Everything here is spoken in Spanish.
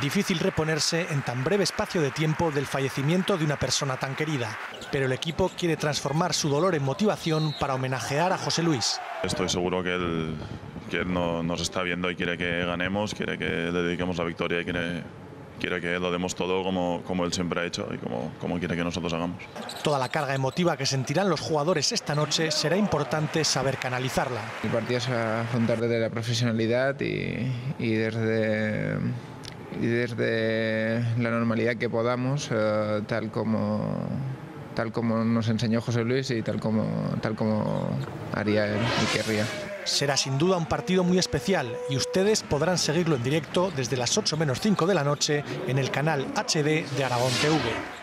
Difícil reponerse en tan breve espacio de tiempo del fallecimiento de una persona tan querida, pero el equipo quiere transformar su dolor en motivación para homenajear a José Luis. Estoy seguro que él nos está viendo y quiere que ganemos, quiere que le dediquemos la victoria y quiere que lo demos todo como él siempre ha hecho y como quiere que nosotros hagamos. Toda la carga emotiva que sentirán los jugadores esta noche será importante saber canalizarla. El partido es afrontar desde la profesionalidad y desde la normalidad que podamos, tal como nos enseñó José Luis y tal como haría él y querría. Será sin duda un partido muy especial y ustedes podrán seguirlo en directo desde las 8:05 de la noche en el canal HD de Aragón TV.